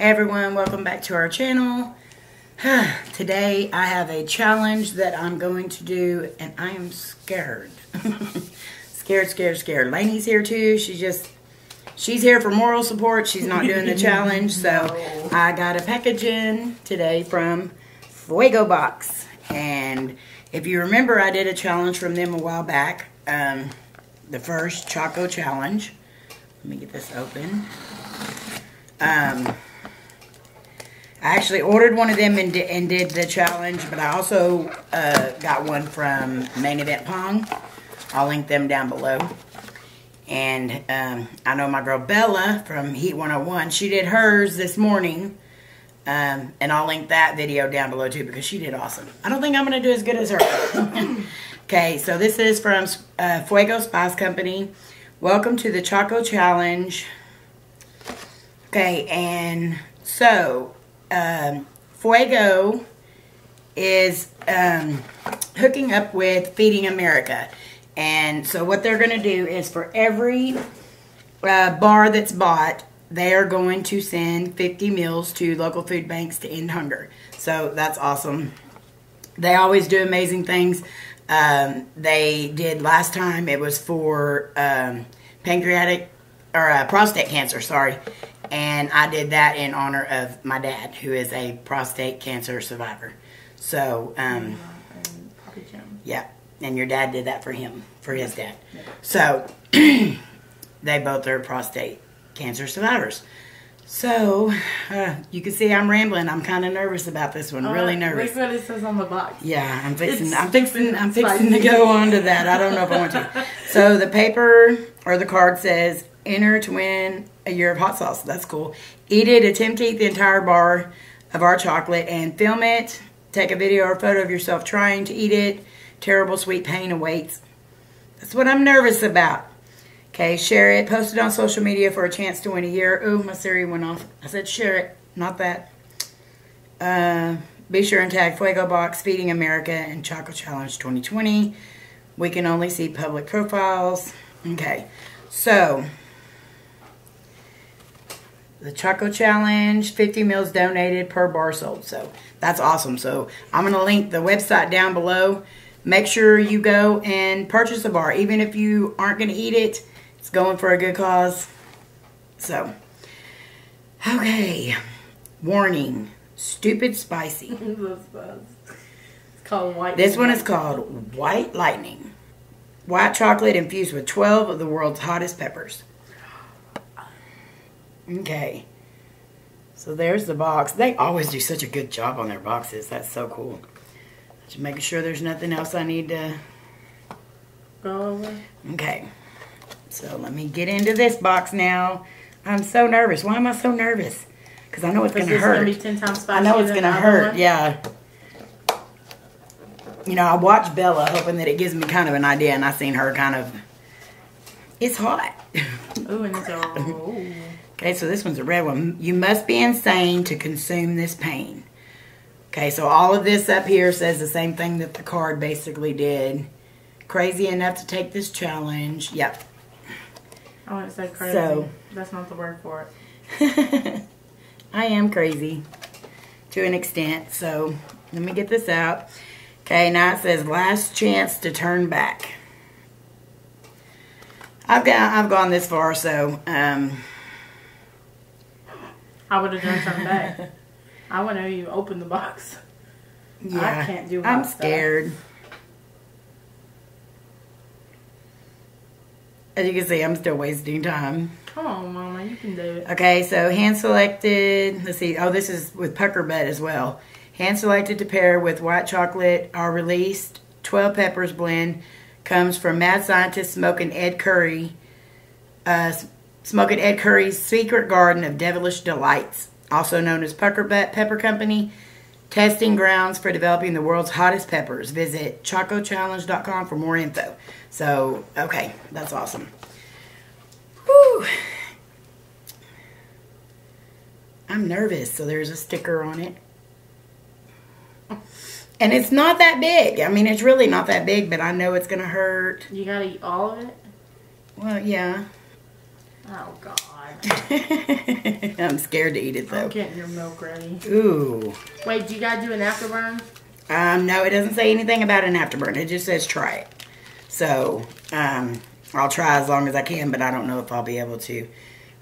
Hey everyone, welcome back to our channel. Today I have a challenge that I'm going to do and I am scared. scared. Lainey's here too. She's here for moral support. She's not doing the challenge. So no. I got a package in today from Fuego Box. And if you remember, I did a challenge from them a while back. The first Choco Challenge. Let me get this open. I actually ordered one of them and did the challenge, but I also got one from Main Event Pong. I'll link them down below. And I know my girl Bella from Heat 101, she did hers this morning. And I'll link that video down below too because she did awesome. I don't think I'm going to do as good as her. Okay, so this is from Fuego Spice Company. Welcome to the Choco Challenge. Okay, and so Fuego is hooking up with Feeding America. And so what they're going to do is for every bar that's bought, they are going to send 50 meals to local food banks to end hunger. So that's awesome. They always do amazing things. They did last time, it was for prostate cancer, sorry. And I did that in honor of my dad, who is a prostate cancer survivor. So, yeah. And your dad did that for him, for his dad. Yeah. So, they both are prostate cancer survivors. So, you can see I'm rambling. I'm kind of nervous about this one. Really nervous. That's what it says on the box. Yeah, I'm fixing to go on to that. I don't know if I want to. So, the paper or the card says, "Enter to win a year of hot sauce." That's cool. Eat it, attempt to eat the entire bar of our chocolate, and film it. Take a video or photo of yourself trying to eat it. Terrible sweet pain awaits. That's what I'm nervous about. Okay, share it. Post it on social media for a chance to win a year. Ooh, my Siri went off. I said share it, not that. Be sure and tag Fuego Box, Feeding America, and Choco Challenge 2020. We can only see public profiles. Okay, so the Choco Challenge, 50 meals donated per bar sold. So that's awesome. So I'm going to link the website down below. Make sure you go and purchase a bar. Even if you aren't going to eat it, it's going for a good cause. So, okay. Warning. Stupid spicy. It's called White Lightning. This one is called White Lightning. White chocolate infused with 12 of the world's hottest peppers. Okay, so there's the box. They always do such a good job on their boxes. That's so cool. Just making sure there's nothing else I need to go over. Okay, so let me get into this box now. I'm so nervous. Why am I so nervous? Because I know it's going to hurt. It's going to be 10 times faster. I know it's going to hurt, yeah. You know, I watched Bella hoping that it gives me kind of an idea, and I seen her kind of... It's hot. Ooh, and it's all... Okay, so this one's a red one. You must be insane to consume this pain. Okay, so all of this up here says the same thing that the card basically did. Crazy enough to take this challenge. Yep. I want to say crazy. So, that's not the word for it. I am crazy to an extent. So, let me get this out. Okay, now it says last chance to turn back. I've gone this far, so... I would have done something back. I want to even open the box. Yeah, I can't do hot stuff. I'm scared. As you can see, I'm still wasting time. Come on, Mama. You can do it. Okay, so hand selected. Let's see. Oh, this is with Pucker Butt as well. Hand selected to pair with white chocolate. Our released 12 peppers blend comes from mad scientist smoking Ed Curry. Smoking Ed Curry's Secret Garden of Devilish Delights, also known as Pucker Butt Pepper Company, testing grounds for developing the world's hottest peppers. Visit ChocoChallenge.com for more info. So, okay, that's awesome. Whew. I'm nervous. So there's a sticker on it. And it's not that big. I mean, it's really not that big, but I know it's going to hurt. You got to eat all of it? Well, yeah. Oh, God. I'm scared to eat it though. I can't hear milk, Granny. Ooh. Wait, do you gotta do an afterburn? No, it doesn't say anything about an afterburn. It just says try it. So, I'll try as long as I can, but I don't know if I'll be able to.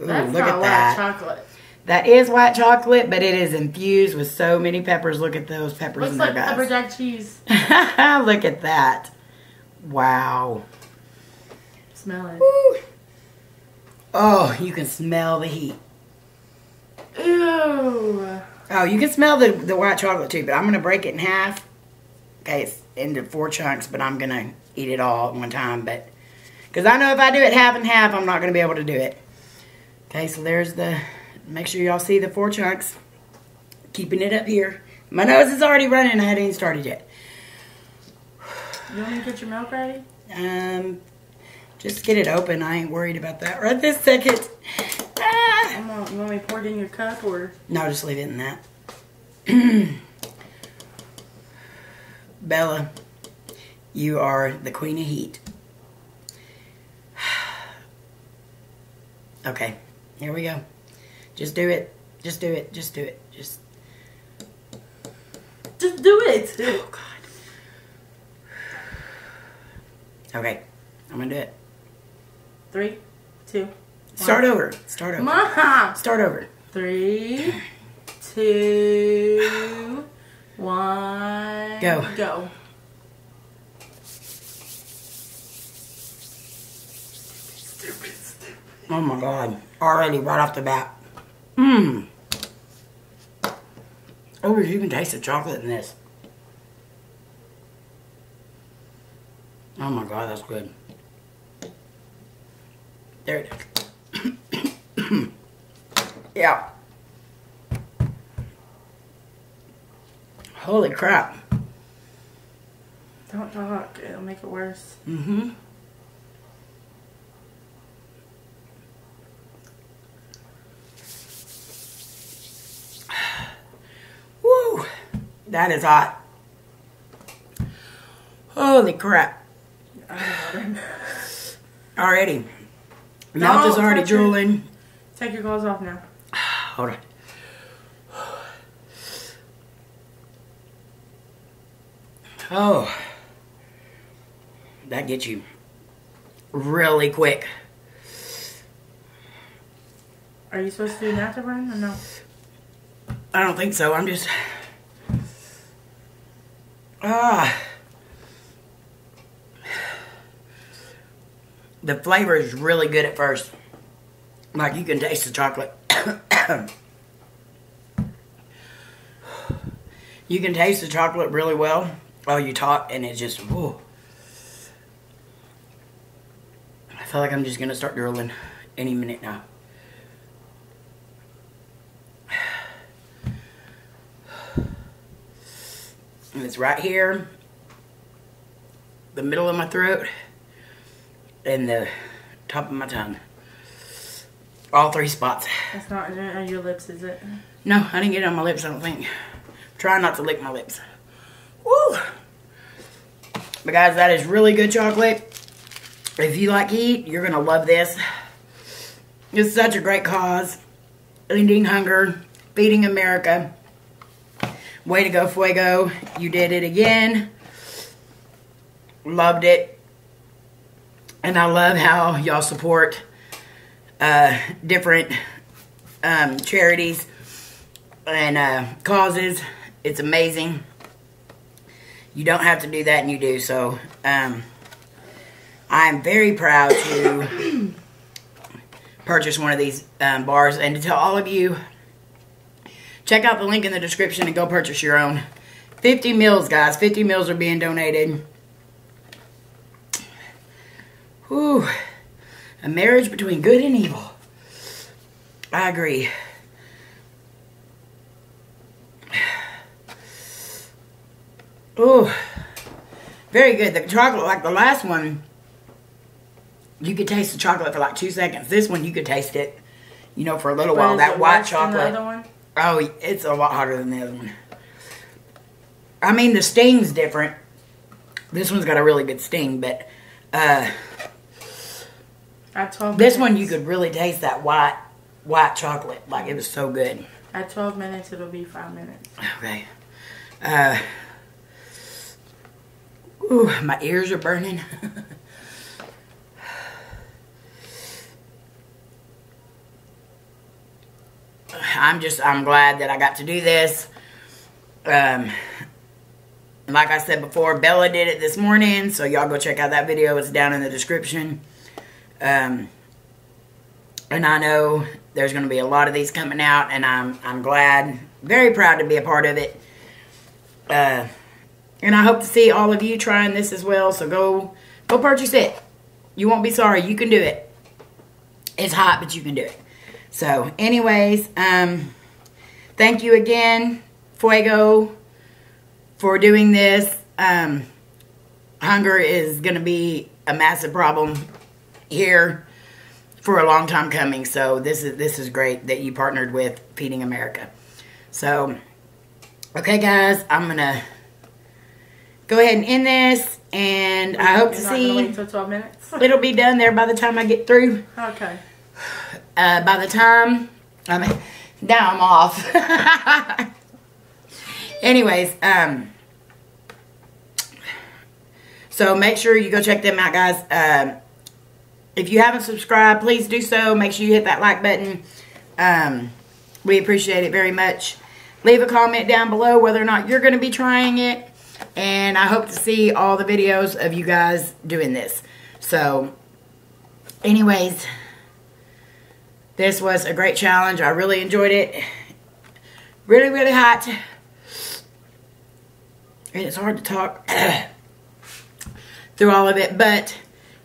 Ooh, that's look at that. White chocolate. That is white chocolate, but it is infused with so many peppers. Look at those peppers in there, guys. Looks like pepper jack cheese. Look at that. Wow. Smell it. Woo. Oh, you can smell the heat. Ew. Oh, you can smell the white chocolate too, but I'm going to break it in half. Okay, it's into 4 chunks, but I'm going to eat it all at one time. But because I know if I do it half and half, I'm not going to be able to do it. Okay, so there's the... Make sure y'all see the 4 chunks. Keeping it up here. My nose is already running. I hadn't even started yet. You want me to get your milk ready? Just get it open. I ain't worried about that right this second. Ah. You want me to pour it in your cup or? No, just leave it in that. Bella, you are the queen of heat. Okay, here we go. Just do it. Just do it. Just do it. Just do it. Oh, God. Okay. I'm going to do it. 3, 2, 1. Start over. Start over. Mom. Start over. 3, 2, 1. Go. Go. Stupid, stupid. Oh, my God. Already right off the bat. Mmm. Oh, you can taste the chocolate in this. Oh my God, that's good. There it is. Yeah. Holy crap. Don't talk, it'll make it worse. Mm-hmm. That is hot. Holy crap. Already. Mouth is already drooling. Take your gloves off now. Hold on. Oh. That gets you really quick. Are you supposed to do an afterburn or no? I don't think so. I'm just... Ah, the flavor is really good at first. Like you can taste the chocolate. You can taste the chocolate really well. Oh, you talk and it just, whoa. I feel like I'm just going to start drooling any minute now. And it's right here, the middle of my throat, and the top of my tongue. All 3 spots. That's not on your lips, is it? No, I didn't get it on my lips, I don't think. I'm trying not to lick my lips. Woo! But guys, that is really good chocolate. If you like heat, you're going to love this. It's such a great cause. Ending hunger. Feeding America. Way to go, Fuego. You did it again. Loved it. And I love how y'all support different charities and causes. It's amazing. You don't have to do that, and you do. So I am very proud to purchase one of these bars. And to tell all of you, check out the link in the description and go purchase your own. 50 meals, guys. 50 meals are being donated. Whew. A marriage between good and evil. I agree. Ooh. Very good. The chocolate, like the last one, you could taste the chocolate for like 2 seconds. This one, you could taste it, you know, for a little while. That white chocolate. Oh, it's a lot hotter than the other one. I mean, the sting's different. This one's got a really good sting, but this one you could really taste that white white chocolate. Like, it was so good. At 12 minutes, it'll be 5 minutes. Okay. Ooh, my ears are burning. I'm glad that I got to do this. Like I said before, Bella did it this morning, so y'all go check out that video. It's down in the description. And I know there's going to be a lot of these coming out, and I'm glad, very proud to be a part of it. And I hope to see all of you trying this as well, so go purchase it. You won't be sorry. You can do it. It's hot, but you can do it. So, anyways, thank you again, Fuego, for doing this. Hunger is going to be a massive problem here for a long time coming. So, this is great that you partnered with Feeding America. So, okay, guys, I'm going to go ahead and end this, and I hope to see. Wait till 12 minutes. It'll be done there by the time I get through. Okay. By the time now I'm off. Anyways, so make sure you go check them out, guys. If you haven't subscribed, please do so. Make sure you hit that like button. We appreciate it very much. Leave a comment down below whether or not you're going to be trying it, and I hope to see all the videos of you guys doing this. So, anyways. This was a great challenge. I really enjoyed it. Really, really hot. And it's hard to talk through all of it. But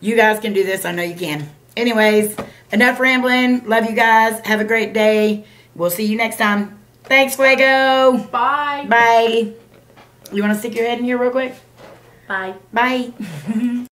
you guys can do this. I know you can. Anyways, enough rambling. Love you guys. Have a great day. We'll see you next time. Thanks, Fuego. Bye. Bye. You want to stick your head in here real quick? Bye. Bye.